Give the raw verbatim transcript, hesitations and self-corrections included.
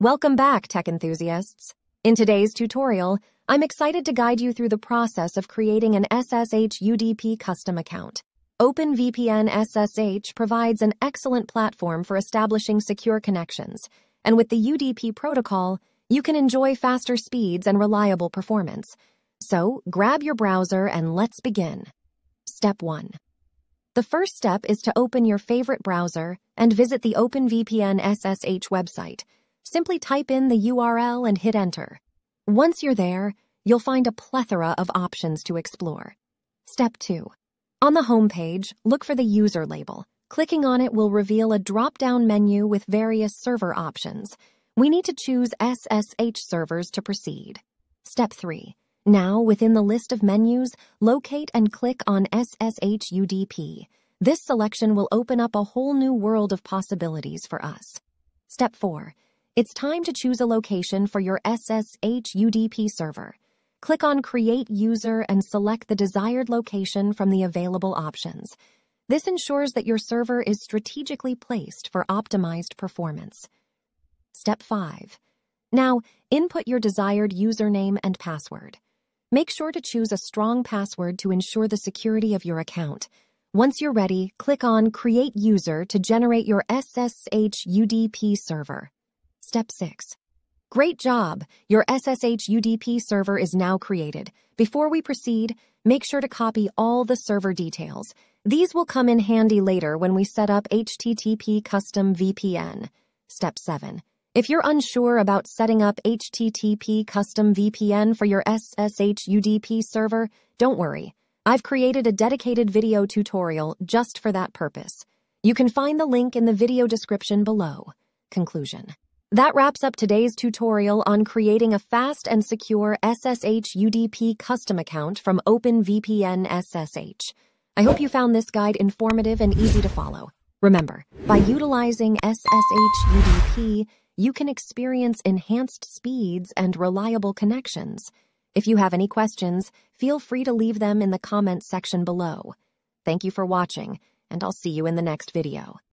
Welcome back, tech enthusiasts. In today's tutorial, I'm excited to guide you through the process of creating an S S H U D P custom account. OpenVPN S S H provides an excellent platform for establishing secure connections, and with the U D P protocol, you can enjoy faster speeds and reliable performance. So, grab your browser and let's begin. Step one. The first step is to open your favorite browser and visit the OpenVPN S S H website. Simply type in the U R L and hit enter. Once you're there, you'll find a plethora of options to explore. Step two. On the home page, look for the user label. Clicking on it will reveal a drop-down menu with various server options. We need to choose S S H servers to proceed. Step three. Now, within the list of menus, locate and click on S S H U D P. This selection will open up a whole new world of possibilities for us. Step four. It's time to choose a location for your S S H U D P server. Click on Create User and select the desired location from the available options. This ensures that your server is strategically placed for optimized performance. Step five. Now, input your desired username and password. Make sure to choose a strong password to ensure the security of your account. Once you're ready, click on Create User to generate your S S H U D P server. Step six. Great job! Your S S H U D P server is now created. Before we proceed, make sure to copy all the server details. These will come in handy later when we set up H T T P custom V P N. Step seven. If you're unsure about setting up H T T P custom V P N for your S S H U D P server, don't worry. I've created a dedicated video tutorial just for that purpose. You can find the link in the video description below. Conclusion. That wraps up today's tutorial on creating a fast and secure S S H U D P custom account from OpenVPN S S H. I hope you found this guide informative and easy to follow. Remember, by utilizing S S H U D P, you can experience enhanced speeds and reliable connections. If you have any questions, feel free to leave them in the comments section below. Thank you for watching, and I'll see you in the next video.